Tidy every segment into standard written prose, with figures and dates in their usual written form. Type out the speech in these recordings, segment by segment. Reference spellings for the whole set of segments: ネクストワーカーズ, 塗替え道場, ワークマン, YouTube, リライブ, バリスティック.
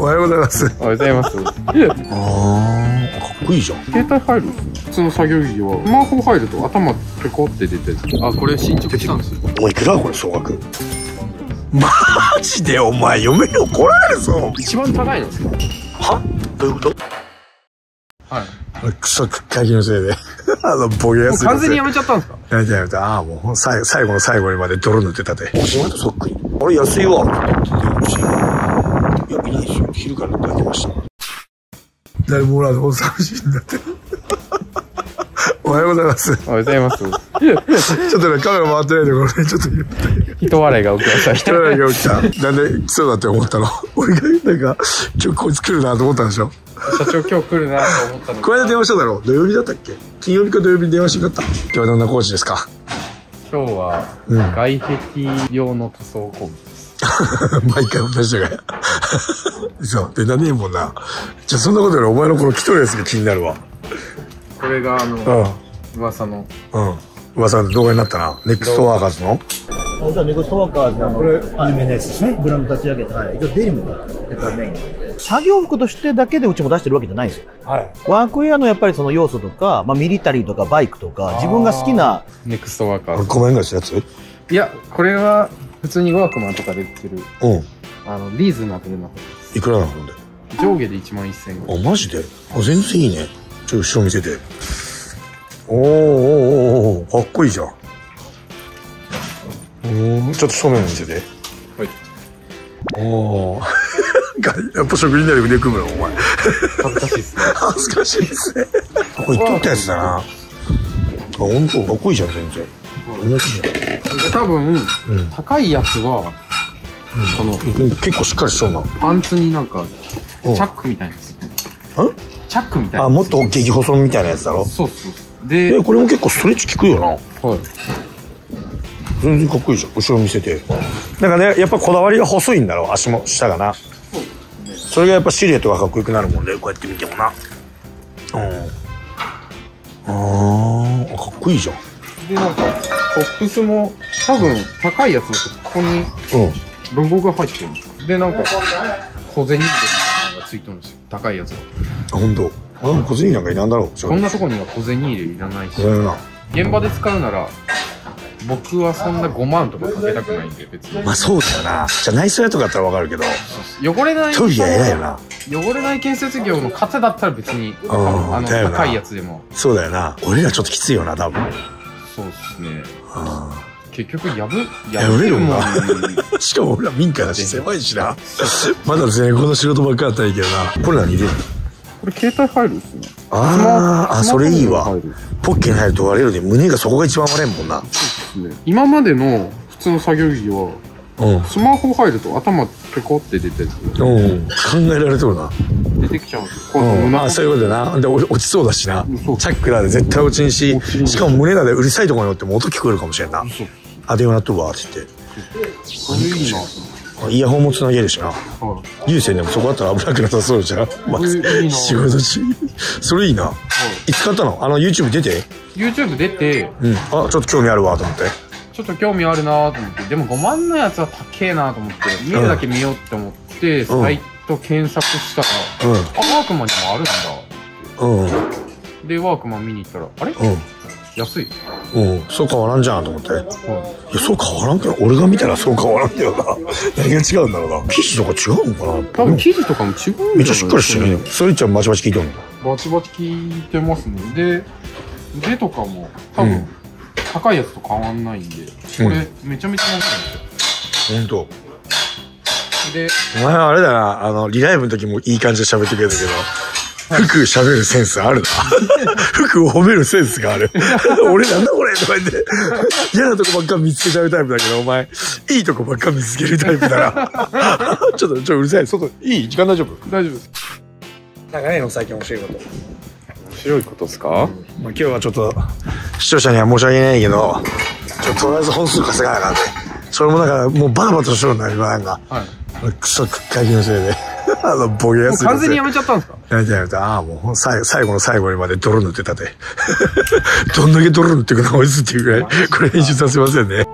おはようございます。おはようございます。ああ、かっこいいじゃん。携帯入る。普通の作業着は、スマホ入ると頭ペコって出てる。あ、これ新築したんですよ。もういくらこれ総額。マジでお前嫁に怒られるぞ。一番高いのですか。は？どういうこと？はい。クソくっかきのせいでボケやすい。完全にやめちゃったんですか。やめたやめた。ああ、もう最後の最後にまで泥塗ってたで。お前とそっくり。あれ安いわ。いや見ないですよ。昼からいただきました。誰もおらずお寂しいんだって。おはようございます。おはようございます。ちょっとね、カメラ回ってないところで、ちょっと言って。人笑いが起きました。人笑いが起きた。なんで、そうだって思ったの。俺が、なんか、今日こいつ来るなと思ったんでしょ。社長今日来るなと思ったの。この間電話しただろ。土曜日だったっけ？金曜日か土曜日に電話してくれた。今日はどんな工事ですか？今日は、外壁用の塗装工事。毎回同じだから。そう、出たねえもんな。じゃあそんなことよりお前のこの来とるやつが気になるわ。これが噂の噂の動画になったな。ネクストワーカーズの本当はネクストワーカーズの有名なやつですね。ブランド立ち上げて一応デニムがメインで作業服としてだけでうちも出してるわけじゃないんですよ。ワークウェアのやっぱりその要素とかミリタリーとかバイクとか自分が好きなネクストワーカーズ。この辺がしたやつ。いや、これは普通にワークマンとかで売ってるリーズナブルな方です。いくらなので上下で1万1000円。あ、マジで。あ、全然いいね。ちょっと後ろ見せて。おーおーおー、かっこいいじゃん。ちょっと正面見せて。はい。おお。やっぱ職人なり腕組むのお前。恥ずかしいですね。恥ずかしいですね。これ言っとったやつだな。あ、本当かっこいいじゃん全然。多分高いやつはこの結構しっかりしそうなパンツになんかチャックみたいなやつ。チャックみたいな。あ、もっと激細みたいなやつだろ。そうそう。でこれも結構ストレッチ効くよな。はい。全然かっこいいじゃん。後ろ見せて。なんかね、やっぱこだわりが細いんだろう、足も下がな。それがやっぱシルエットがかっこよくなるもんで、こうやって見てもな。ああ、かっこいいじゃん。でなんかトップスも多分高いやつだとここにロゴが入ってるんです。でなんか小銭みたいなのがついてるんですよ、高いやつは。あ、本当。あ、でも小銭なんかいらんだろう。こんなとこには小銭入れいらないし、現場で使うなら僕はそんな5万とかかけたくないんで別に。まあそうだよな。じゃあ内装屋とかだったらわかるけど、汚れないトイレは偉いよな。汚れない建設業の方だったら別に高いやつでも。そうだよな。俺らちょっときついよな多分。そうですね。結局破れるもん。しかも俺ら民家だし狭いしな。まだ全然この仕事ばっかりだったらいいけどな。これ何入れるの？これ携帯入るんですね。あ、それいいわ。ポッケに入ると割れるで、胸がそこが一番割れんもんな。そうですね。今までの普通の作業着はスマホ入ると頭ペコって出てる。考えられてるな。出てきちゃうんですよ。まあそういうことだな。で落ちそうだしな。チャックなんで絶対落ちんし、しかも胸なんでうるさいところにおっても音聞こえるかもしれんな。あ、電話なっとるわって言って。これいいな。イヤホンもつなげるしな。有線でもそこだったら危なくなさそうじゃん。仕事中。それいいな。いつ買ったの？YouTube 出て？YouTube 出て。あ、ちょっと興味あるわと思って。ちょっと興味あるなと思って。でも5万のやつは高えなと思って。見るだけ見ようって思って。検索したら、ワークマンにもあるんだ。でワークマン見に行ったら、あれ安い。そう変わらんじゃんと思って。いや、そう変わらんけど、俺が見たらそう変わらんけどな。何が違うんだろうな。生地とか違うのかな。多分生地とかも違うんだ。めっちゃしっかりしてるね。それじゃバチバチ聞いてるの。バチバチ聞いてますね。で腕とかも多分高いやつと変わんないんで、これめちゃめちゃ安いんですよ。本当。お前はあれだな、リライブの時もいい感じで喋ってくれたけど、服喋るセンスあるな。服を褒めるセンスがある。俺なんだこれとか言って、嫌なとこばっか見つけちゃうタイプだけど、お前、いいとこばっか見つけるタイプだな。ちょっとうるさい。外、いい？時間大丈夫？大丈夫です。なんかね、最近面白いこと。面白いことですか？まあ今日はちょっと、視聴者には申し訳ないけど、とりあえず本数稼がなかった。それもなんか、もうバタバタしようになるよ、なんか。はい。クソくっかきのせいでボケやすい。完全にやめちゃったんですか。やめたやめた。ああ、もう最後の最後にまで泥塗ってたで。どんだけ泥塗ってくのこいつっていうぐらい。これ編集させませんね。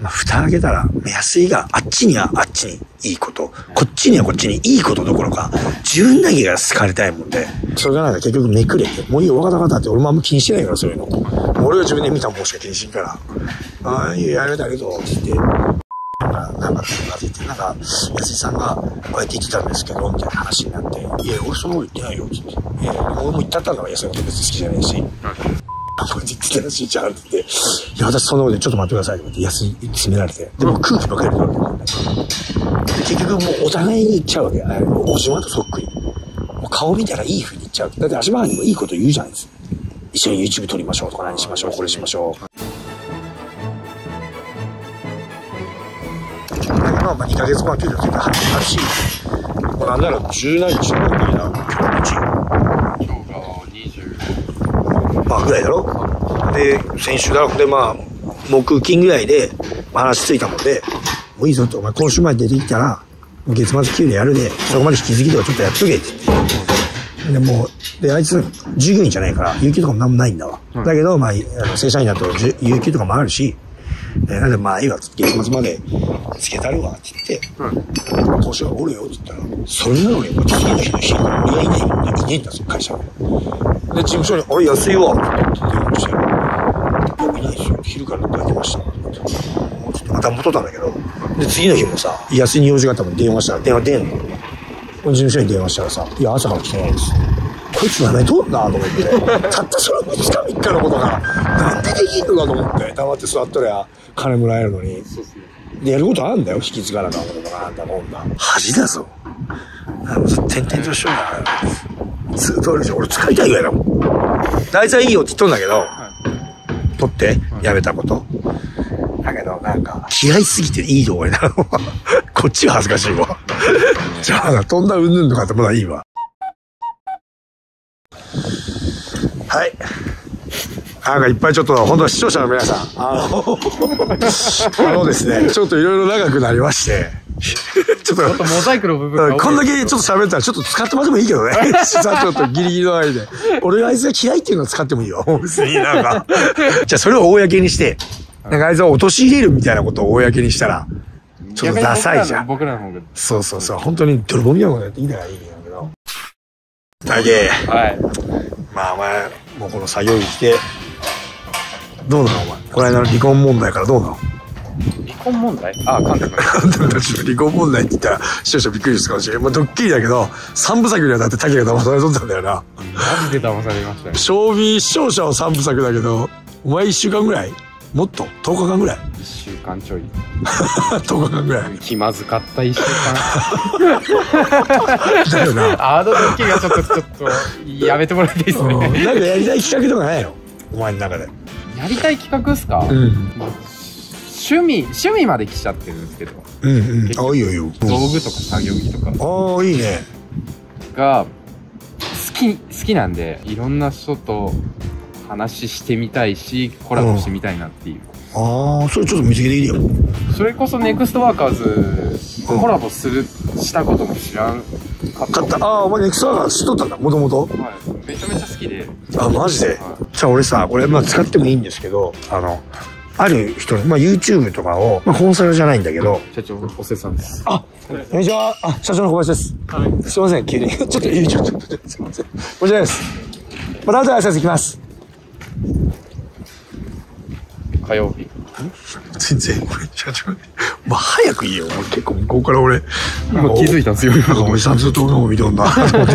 まあ、蓋開けたら目安があっちにはあっちにいいこと、こっちにはこっちにいいことどころか自分だけが好かれたいもんで、それがなんか結局めくれて、もういいよ分かった分かったって俺もあんま気にしてないから、そういうの俺が自分で見たもんしか気にしんから、ああいいやれたけどって言ってなんか安井さんがこうやって言ってたんですけどみたいな話になって、いや俺そのこと言ってないよって言って、いや俺も言ったったんだから安井のこと別に好きじゃないし、これ言ってたらしいじゃんって言って、いや、私そんなことでちょっと待ってくださいって言って、安い、詰められて。でも空気ばかり取られてるんだから。結局もうお互いに言っちゃうわけ。おじまとそっくり。顔見たらいい風に言っちゃう。だって足回りにもいいこと言うじゃないですか。一緒に YouTube 撮りましょうとか何しましょう、これしましょう。結局まあ2ヶ月間給料って言ったら8し、もうなんなら10何日の時な、今日が20。まあぐらいだろ。で、先週だろ。で、まあ、木金ぐらいで話ついたもんで、もういいぞと、お前今週まで出てきたら、月末給料やるで、そこまで引き継ぎとかちょっとやっとけって言って。で、もう、で、あいつ、従業員じゃないから、有給とかもなんもないんだわ。だけど、まあ、正社員だと、有給とかもあるし、なんでまあ、いいわ、月末までつけたるわ、って言って、今週はおるよ、って言ったら、それなのに、次の日の日、俺はいないよ、いねえんだぞ、会社は。で、事務所に、あれ安いわって言ってましたよ。いや、見ないですよ。昼から出てました。もうちょっとまた戻ったんだけど。で、次の日もさ、安いに用事があったもん電話したら、電話出んの。事務所に電話したらさ、いや、朝から来てないです。こいつ何通るなと思って。たったそれも2日3日のことが、なんでできんのかと思って。黙って座っとりゃ、金もらえるのに。で、やることあんだよ。引き継がなきゃなんだもんな。恥だぞ。転々としような。ずっと俺使いたいぐらいだもん。題材いいよって言っとんだけど、はい、取って、やめたこと。はい、だけどなんか、嫌いすぎていいとこになるわ。こっちは恥ずかしいわ。じゃあ、飛んだうんぬんとかってまだいいわ。はい。なんかいっぱいちょっと、本当は視聴者の皆さん、ですね、ちょっといろいろ長くなりまして、ちょっと、モザイクの部分こんだけちょっと喋ったら、ちょっと使ってもらってもいいけどね。ちょっとギリギリの間で。俺があいつが嫌いっていうのを使ってもいいよ。別になんか。じゃあそれを公にして、なんかあいつを陥れるみたいなことを公にしたら、ちょっとダサいじゃん。僕らの方が。そうそうそう。本当に泥棒みたいなことやっていいならいいんだけど。だけ、まあお前、もうこの作業着着て、どうなのお前。この間の離婚問題からどうなの？離婚問題？ああ、監督。監督たちの離婚問題って言ったら、視聴者びっくりするかもしれない。まあ、ドッキリだけど、三部作にはだって竹が騙されとったんだよな。マジで騙されましたよ。将棋視聴者は三部作だけど、お前1週間ぐらい？もっと ?10 日間ぐらい ?1 週間ちょい。10日間ぐらい。気まずかった1週間。だよな。あのドッキリがちょっと、やめてもらっていいですね。なんかやりたい企画とかないの？お前の中で。やりたい企画っすか？うん。趣味まで来ちゃってるんですけど。うんうん。あ、いいよいいよ。道具とか作業着とか。ああ、いいね。が、好きなんで、いろんな人と話してみたいし、コラボしてみたいなっていう。ああ、それちょっと見つけていいよ。それこそネクストワーカーズ、コラボしたことも知らんかった。ああ、お前ネクストワーカーズ知っとったんだ、もともと。はい。めちゃめちゃ好きで。あ、マジで？じゃあ俺さ、これ、まあ使ってもいいんですけど、ある人、まあ、YouTube とかを、まあ、コンサルじゃないんだけど。社長、おせさんです。あ、こんにちは。あ、社長の小林です。はい。すいません、急に。ちょっと、すいません。こちらです。また後で挨拶行きます。火曜日。全然、これ、社長。まあ、早く言えよ。結構、向こうから俺。もう気づいたんですよ。なんか、おじさんずっと俺も見とんな。ずっ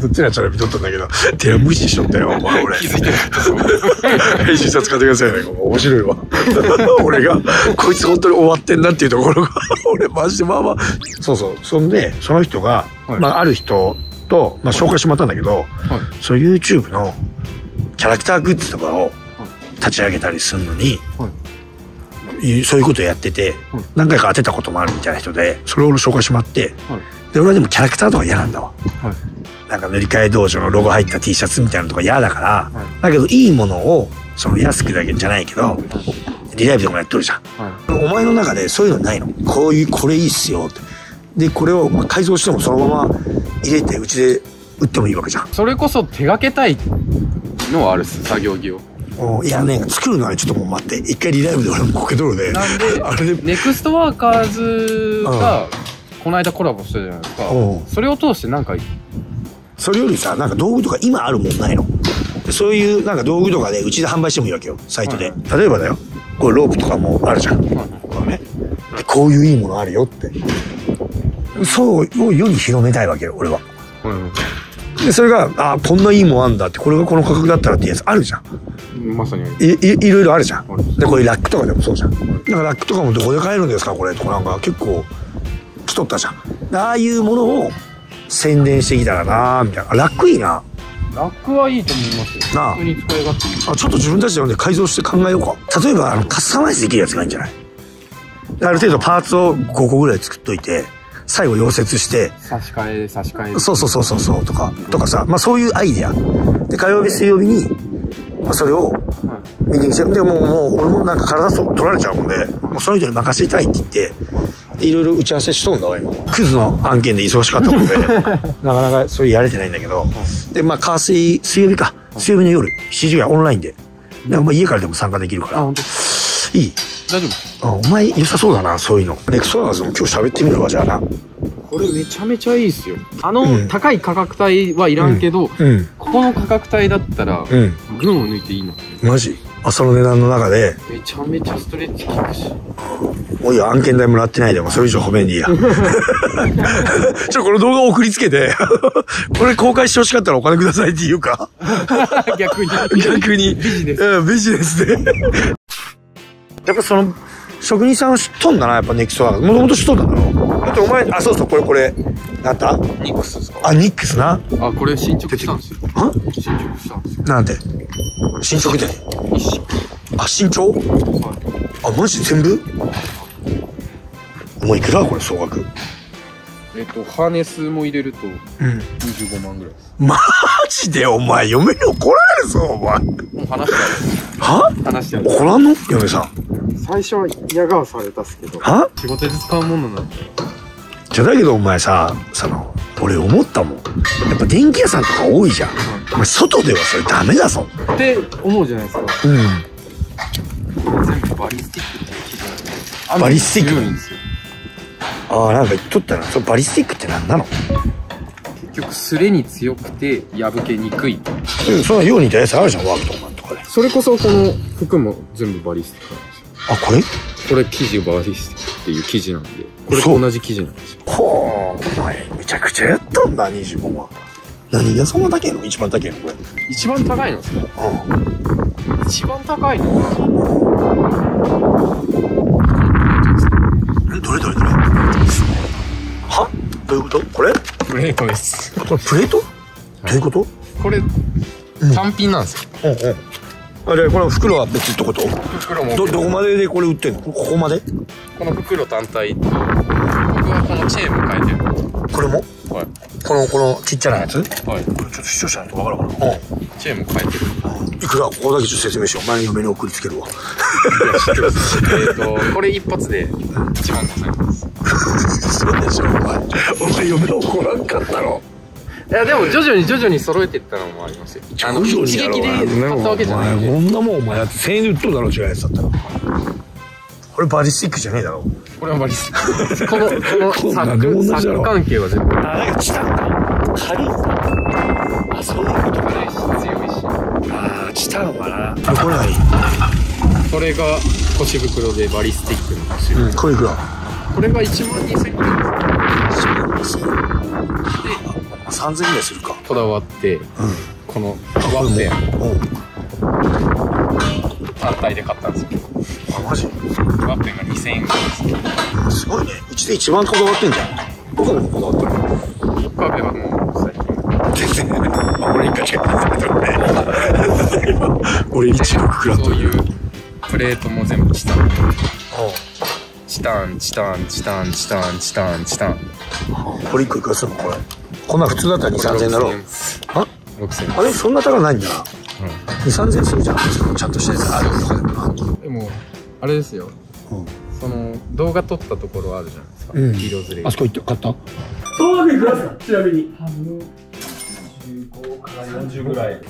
とチラチラ見とったんだけど、てら無視しとったよ、お前、俺。気づいてない。編集者使ってくださいね。面白いわ。俺が、こいつ本当に終わってんなっていうところが、俺、マジで、まあまあ。そうそう。そんで、その人が、まあ、ある人と、まあ、紹介してもらったんだけど、そう、YouTube のキャラクターグッズとかを立ち上げたりするのに、そういうことをやってて、何回か当てたこともあるみたいな人で、それを俺紹介してもらって、で、俺はでもキャラクターとか嫌なんだわ。なんか塗り替え道場のロゴ入った T シャツみたいなのとか嫌だから、だけどいいものを、その安くだけじゃないけど、リライブとかやっとるじゃん。お前の中でそういうのないの？こういう、これいいっすよって。で、これを改造してもそのまま入れて、うちで売ってもいいわけじゃん。それこそ手掛けたいのはあるっす、作業着を。いやね、作るのはね、ちょっともう待って、一回リライブで俺もこけとるね。なんで、あれネクストワーカーズが、この間コラボしたじゃないですか。それを通してなんか、それよりさ、なんか道具とか今あるもんないの。そういうなんか道具とかでうちで販売してもいいわけよ、サイトで。はいはい、例えばだよ、これロープとかもあるじゃん。はいはい、これね、こういういいものあるよって。そうを世に広めたいわけよ、俺は。はいはい、で、それが、あ、こんないいもんあんだって、これがこの価格だったらっていうやつあるじゃん。まさに。いろいろあるじゃん。はい、で、これラックとかでもそうじゃん。なんかラックとかもどこで買えるんですか、これとかなんか結構来とったじゃん。ああいうものを宣伝してきたらなーみたいな。ラックいいな。ラックはいいと思いますよ。なあ。普通に使い勝手。あ、ちょっと自分たちで改造して考えようか。例えばカスタマイズできるやつがいいんじゃない？ある程度パーツを5個ぐらい作っといて、最後溶接して。差し替え。そうとかさ、まあそういうアイデア。で、火曜日水曜日に、まあ、それをミーティングして、でもう俺もなんか体取られちゃうもんで、もうその人に任せたいって言って。いろいろ打ち合わせしとんだわ、今。クズの案件で忙しかったもんで、ね、なかなかそれやれてないんだけど。で、まあ、水曜日か。水曜日の夜、7時ぐらいオンラインで。まあ、家からでも参加できるから。いい。大丈夫。お前良さそうだな、そういうの。ネクストワーカーズも今日喋ってみるわ、じゃあな。これめちゃめちゃいいっすよ。高い価格帯はいらんけど、ここの価格帯だったら、群を抜いていいの。マジ？その値段の中でめちゃめちゃストレッチ効くし、おい案件代もらってないでもそれ以上褒めんでいいや。ちょ、この動画を送りつけてこれ公開してほしかったらお金くださいって言うか。逆にビジネスでやっぱその職人さんは知っとんだな、やっぱネクストワーカーズもともと知っとんだろ。だってお前、そうこれなんだニックスですか。ニックスな。これ進捗したんですよ。なんで進捗で新調。マジ全部。お前いくらこれ総額。ハーネスも入れると25万ぐらいです。マジでお前嫁に怒られるぞお前。もう話してある。怒らんの嫁さん。最初は嫌がらせされたっすけど、仕事で使うものなんで。じゃだけどお前さ、俺思ったもん、やっぱ電気屋さんとか多いじゃん、お前外ではそれダメだぞって思うじゃないですか。全部バリスティックって聞いた。バリスティック。なんか言っとったな。そのバリスティックって何なの？結局すれに強くて破けにくい。そんなように似たやつあるじゃん、ワークマンとかで。それこそこの服も全部バリスティックなんですよ。これ生地バリスティックっていう生地なんで、これと同じ生地なんですよ。ほー、お前めちゃくちゃやったんだ。25万何がそんな高いの？一番高いのこれ。一番高いのですか？一番高いのどれは？どういうこと？これプレートです。これプレート？どういうこと？これ単品なんですよ。あれ、この袋は別ってこと？袋もどこまででこれ売ってんの？ここまで？この袋単体と、僕はこのチェーンも変えてる。これも？このちっちゃなやつ？ちょっと視聴者ないと分からんから。チェーンも変えてる。いくら？ここだけちょっと説明しよう。前に嫁に送りつけるわ。これ一発で1万5,000円です。そうでしょ、お前嫁に怒らんかったろ。いやでも徐々に揃えていったのもありますよ。一撃で買ったわけじゃない。こんなもんお前だって1,000円で売っとるだろ、違うやつだったら。これバリスティックじゃねえだろ。これはバリスティック。この作関係は全部。なんかチタンか。軽いさ。そういうことかね。強いし。チタンはな。これがいい。これが腰袋でバリスティックの腰袋。これいくら？これが12,000円です。で3,000円でするか。こだわって、このワッペン単体で買ったんですよ。マジ？ワッペンが2,000円ぐらいです。すごいね。うちで一番こだわってんじゃん。僕もこだわってる。ワッペンはもう最近全然。これ一回チェックしてるね。俺一億くらというプレートも全部チタン。チタン。これ一個いくらするのこれ？こんな普通だったら2,000〜3,000円だろう。6,000円。あれそんな高くないんだな。2,000〜3,000円するじゃん。ちゃんとしてあるとかでもな。でもあれですよ。その動画撮ったところあるじゃないですか。色ずれ。あそこ行って買った。総額いくらですかちなみに？45から40ぐらい。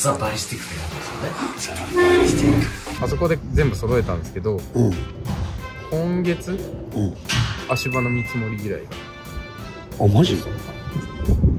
ザ・バリスティックって感じですよね。あそこで全部揃えたんですけど、今月足場の見積もり依頼が。あ、マジ？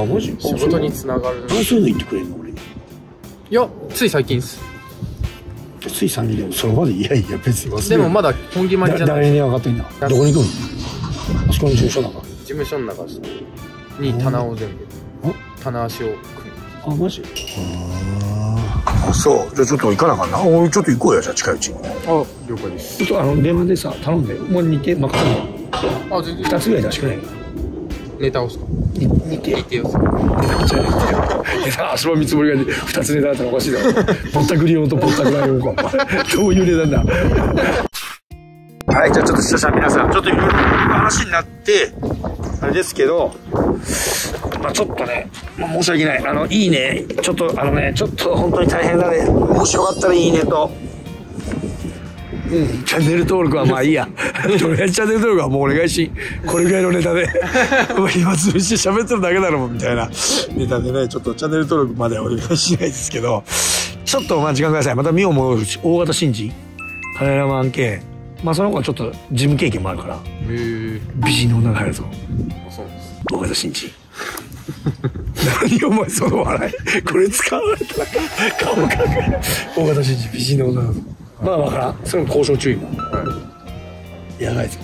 あ、マジ？仕事につながる。あ、そういうの言ってくれるの俺に。いや、つい最近です。つい3人でもその場でいやいや別に。でもまだ本気前じゃない。誰に上がってんだ。どこに行くの？あそこの事務所の中。事務所の中に棚を全部。棚足を組む。あ、マジ？あ、そう。じゃあちょっと行かなあかんな。おい、ちょっと行こうよ、じゃあ近いうちに。あ、了解です。ちょっと電話でさ、頼んで、もう似てまくったの。あ、全然。2つぐらい出しくない。ネタをすか。似てよ。足場見積もりが2つネタだったらおかしいだろ。ぼったくり用とぼったくらい用か。どういうネタなんだ。はい、じゃあちょっと視聴者皆さん、ちょっといろいろ話になって、あれですけど、まあちょっとね、申し訳ない。いいね。ちょっと、ちょっと本当に大変だね。面白かったらいいねと。うん、チャンネル登録はまあいいや。とりあえずチャンネル登録はもうお願いし、これぐらいのネタで、今通じて喋ってるだけだろ、みたいなネタでね、ちょっとチャンネル登録までお願いしないですけど、ちょっとまあ時間ください。また見ようも大型新人、カメラマン系、まあその子はちょっと事務経験もあるから、美人の女が入るぞ。そうです。大型新人。何お前その笑い。これ使われたら顔隠れ。大型新人、美人の女だぞ。まあわからん。それも交渉注意も。はい。やばいぞ。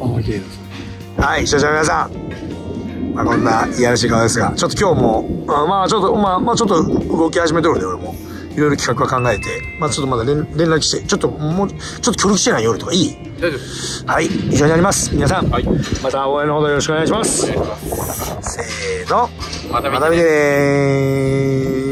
あんまり綺麗だぞ。はい、視聴者の皆さん。まあこんないやらしい顔ですが、ちょっと今日も、まあちょっと、まあちょっと動き始めてるので、俺も。いろいろ企画は考えて、まあちょっとまだ連絡して、ちょっともう、ちょっと協力してない夜とかいい？大丈夫です。はい、以上になります。皆さん。はい。また応援のほどよろしくお願いします。せーの。また見てねー。